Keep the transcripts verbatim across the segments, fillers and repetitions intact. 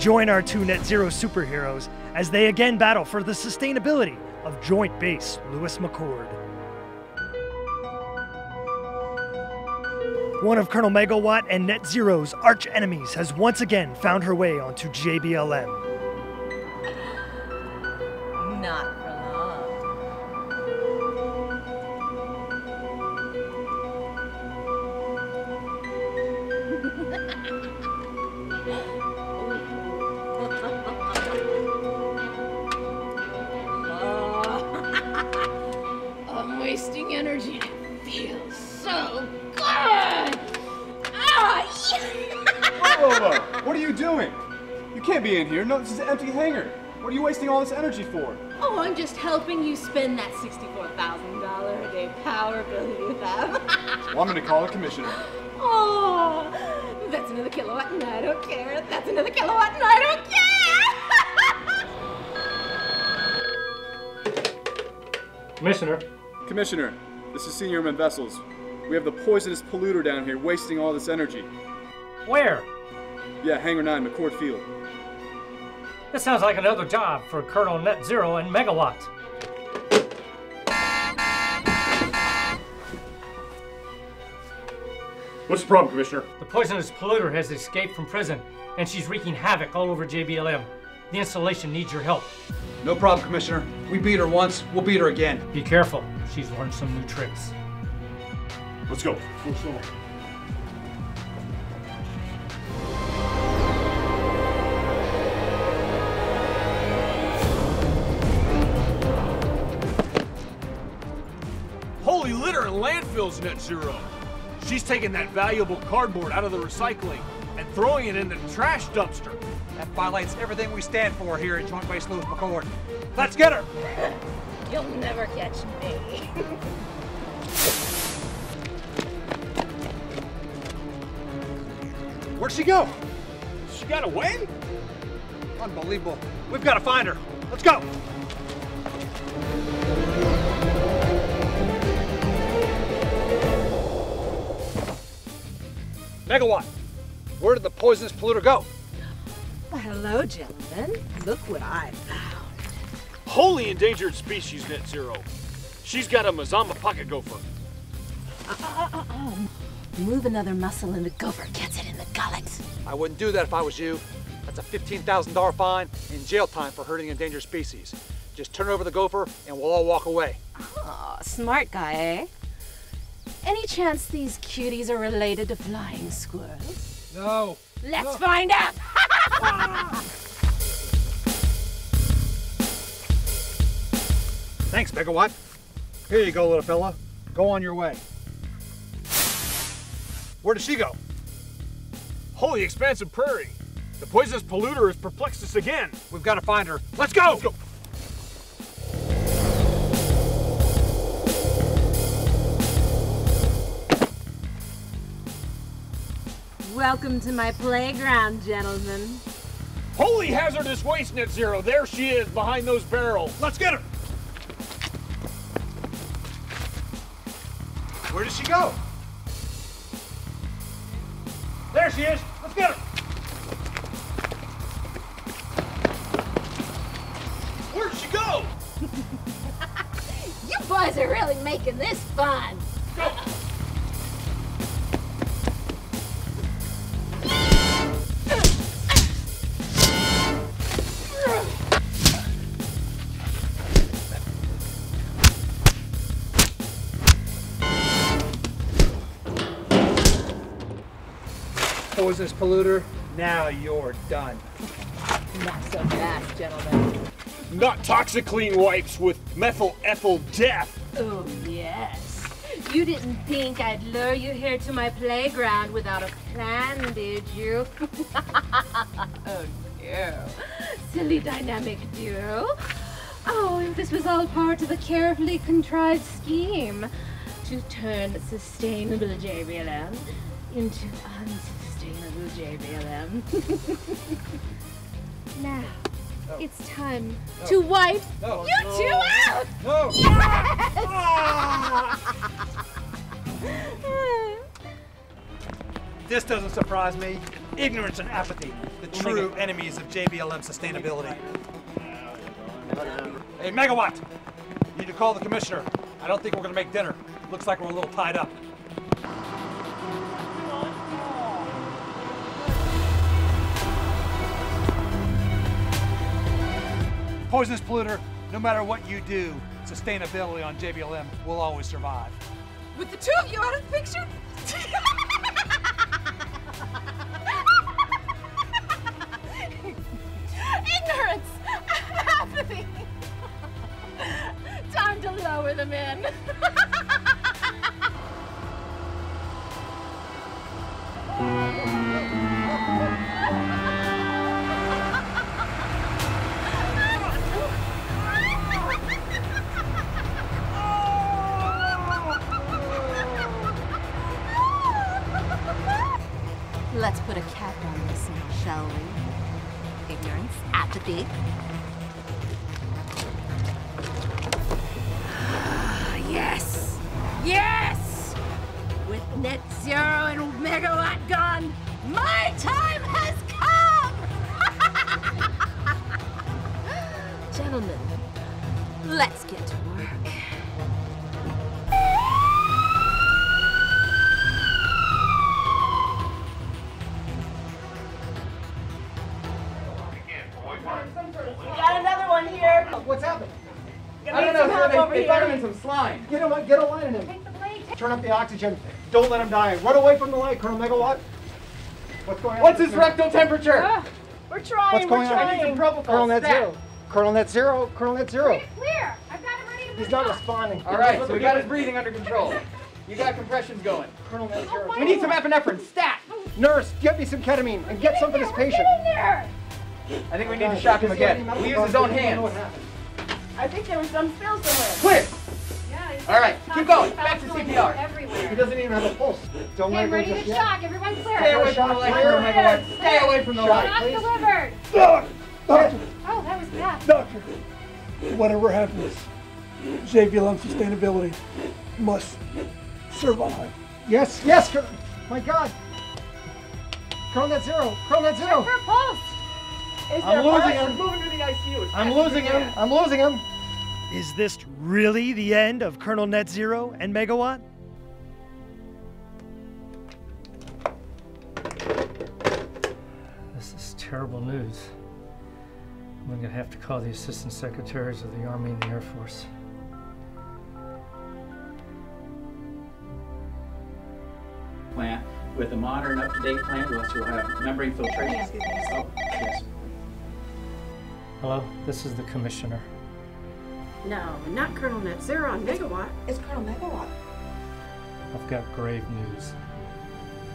join our two Net Zero superheroes as they again battle for the sustainability of Joint Base Lewis-McChord. One of Colonel Megawatt and Net Zero's arch enemies has once again found her way onto J B L M. Not for long. I'm wasting energy. It feels so good. Oh, yeah. Whoa, whoa, whoa. What are you doing? You can't be in here. No, this is an empty hangar. What are you wasting all this energy for? Oh, I'm just helping you spend that sixty-four thousand dollars a day power bill you have. Well, I'm going to call a commissioner. Oh, that's another kilowatt and I don't care. That's another kilowatt and I don't care. Commissioner. Commissioner, this is Seniorman Vessels. We have the poisonous polluter down here wasting all this energy. Where? Yeah, Hangar nine, McChord Field. This sounds like another job for Colonel Net Zero and Megawatt. What's the problem, Commissioner? The poisonous polluter has escaped from prison, and she's wreaking havoc all over J B L M. The installation needs your help. No problem, Commissioner. We beat her once, we'll beat her again. Be careful. She's learned some new tricks. Let's go. Let's go. Holy litter and landfills, Net Zero. She's taking that valuable cardboard out of the recycling and throwing it in the trash dumpster. That violates everything we stand for here at Joint Base Lewis-McChord. Let's get her! You'll never catch me. Where'd she go? She got away? Unbelievable. We've got to find her. Let's go! Megawatt, where did the poisonous polluter go? Well, hello, gentlemen. Look what I found. Wholly endangered species, Net Zero. She's got a Mazama pocket gopher. Uh, uh, uh, uh. Move another muscle and the gopher gets it in the gullets. I wouldn't do that if I was you. That's a fifteen thousand dollar fine and jail time for hurting endangered species. Just turn over the gopher and we'll all walk away. Oh, smart guy, eh? Any chance these cuties are related to flying squirrels? No. Let's no. find out! Ah. Thanks, Megawatt. Here you go, little fella. Go on your way. Where did she go? Holy expanse of prairie. The poisonous polluter has perplexed us again. We've got to find her. Let's go! Let's go. Welcome to my playground, gentlemen. Holy hazardous waste, Net Zero. There she is, behind those barrels. Let's get her. Where did she go? There she is. Let's get her. Where'd she go? You boys are really making this fun. Go. Poisonous polluter, now you're done. Not so fast, gentlemen. Not toxic clean wipes with methyl ethyl death. Oh, yes. You didn't think I'd lure you here to my playground without a plan, did you? Oh, no. Silly dynamic duo. Oh, if this was all part of a carefully contrived scheme to turn sustainable J B L M into unsustainable J B L M. Now, no. It's time no. to wipe no. you no. two out! No! Yes! Ah! This doesn't surprise me. ignorance and apathy, the true enemies of J B L M sustainability. Hey, Megawatt, you need to call the commissioner. I don't think we're going to make dinner. Looks like we're a little tied up. Poisonous polluter, no matter what you do, sustainability on J B L M will always survive. With the two of you out of the picture? Ignorance! Apathy! Time to lower them in. Let's put a cap on this now, shall we? Ignorance, apathy. Yes! Yes! With Net Zero and Megawatt gone, my time has come! Gentlemen, let's get to work. What's happening? I don't know. Some they, they found him in some slime. You know what? Get a line in him. Take the blade. Turn up the oxygen. Don't let him die. Run away from the light, Colonel Megawatt. What's going on? What's his rectal temperature? Uh, we're trying. What's going we're on? Trying. Colonel, Colonel Net Zero. Colonel Net Zero. Colonel Net Zero. Clear. I've got it ready to He's not off. responding. All right. So we got his breathing under control. You got compressions going. Colonel Net Zero. Oh, we need some epinephrine. Stat. Nurse, get me some ketamine and get, get some for this patient. Get in there. I think we need to shock him again. He used his own hands. I think there was some spill somewhere. Clear! Yeah, all right, keep going. Back to C P R. Everywhere. He doesn't even have a pulse. Don't let him ready to shock. Everyone clear. Stay away from the light. Stay away from the light. Shock delivered. Doctor! Doctor! Oh, that was bad. Doctor, whatever happens, J B L M sustainability must survive. Yes, yes, my God. Colonel Net Zero. Colonel Net Zero. Check for a pulse. I'm losing him. To the I C U. I'm losing him. End. I'm losing him. Is this really the end of Colonel Net Zero and Megawatt? This is terrible news. I'm going to have to call the Assistant Secretaries of the Army and the Air Force. Plant with a modern, up-to-date plant, we'll also have membrane filtration. Oh, yes. Hello, this is the commissioner. No, not Colonel Net Zero on Megawatt. It's Colonel Megawatt. I've got grave news.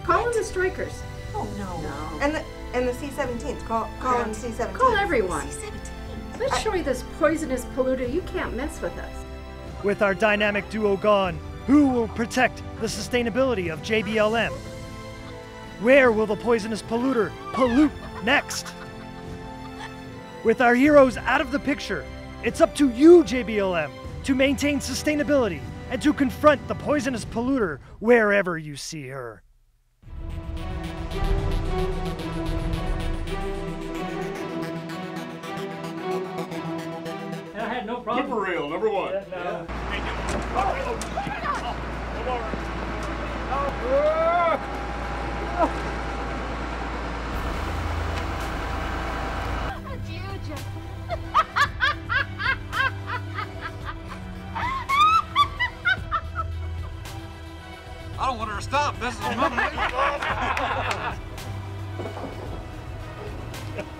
Call in the strikers. Oh no. No. And the and the C seventeens. Call call in C seventeen. Call everyone. C seventeen. Let's show you this poisonous polluter. You can't mess with us. With our dynamic duo gone, who will protect the sustainability of J B L M? Where will the poisonous polluter pollute next? With our heroes out of the picture, it's up to you, J B L M, to maintain sustainability and to confront the poisonous polluter wherever you see her. And I had no problem. Keep it real, number one. Yeah, no. Yeah. I don't want her to stop. This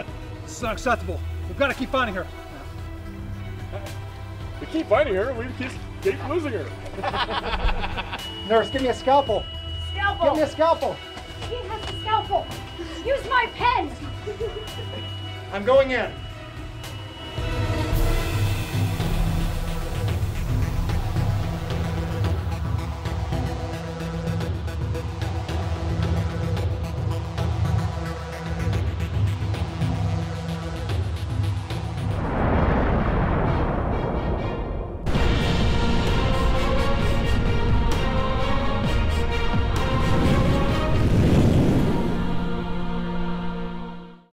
is This is unacceptable. We've got to keep finding her. We keep finding her. We keep, keep losing her. Nurse, give me a scalpel. Scalpel. Give me a scalpel. He has a scalpel. Use my pen. I'm going in.